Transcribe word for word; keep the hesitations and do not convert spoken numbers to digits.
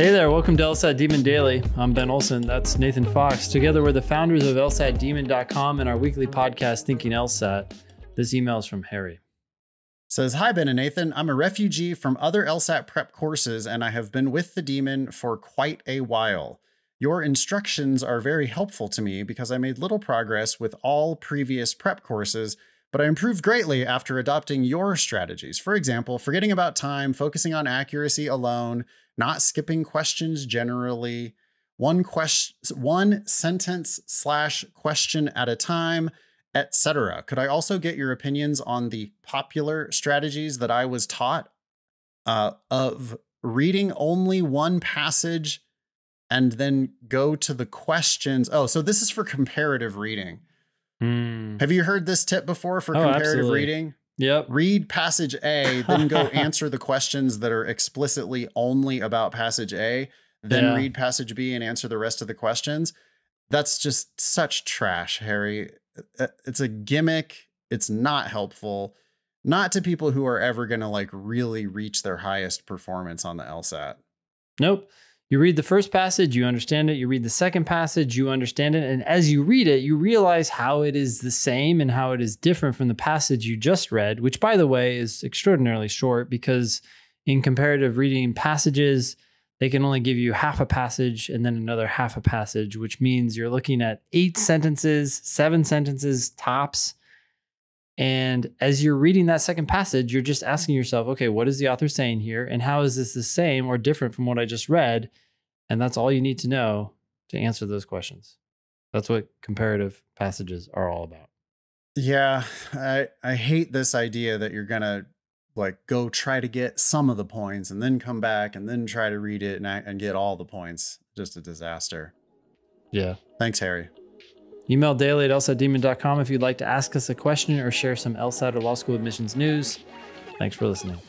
Hey there, welcome to LSAT Demon Daily. I'm Ben Olson, that's Nathan Fox. Together we're the founders of L S A T Demon dot com and our weekly podcast, Thinking LSAT. This email is from Harry. It says, hi Ben and Nathan, I'm a refugee from other LSAT prep courses and I have been with the Demon for quite a while. Your instructions are very helpful to me because I made little progress with all previous prep courses, but I improved greatly after adopting your strategies. For example, forgetting about time, focusing on accuracy alone, not skipping questions generally, one question, one sentence slash question at a time, et cetera. Could I also get your opinions on the popular strategies that I was taught uh, of reading only one passage and then go to the questions? Oh, so this is for comparative reading. Mm. Have you heard this tip before for oh, comparative absolutely. reading? Yep. Read passage A, then go answer the questions that are explicitly only about passage A, then yeah. read passage B and answer the rest of the questions. That's just such trash, Harry. It's a gimmick. It's not helpful. Not to people who are ever going to like really reach their highest performance on the LSAT. Nope. You read the first passage, you understand it. You read the second passage, you understand it. And as you read it, you realize how it is the same and how it is different from the passage you just read, which, by the way, is extraordinarily short because in comparative reading passages, they can only give you half a passage and then another half a passage, which means you're looking at eight sentences, seven sentences tops. And as you're reading that second passage, you're just asking yourself, okay, what is the author saying here? And how is this the same or different from what I just read? And that's all you need to know to answer those questions. That's what comparative passages are all about. Yeah, I, I hate this idea that you're going to like go try to get some of the points and then come back and then try to read it and, and get all the points. Just a disaster. Yeah. Thanks, Harry. Email daily at L S A T Demon dot com if you'd like to ask us a question or share some LSAT or law school admissions news. Thanks for listening.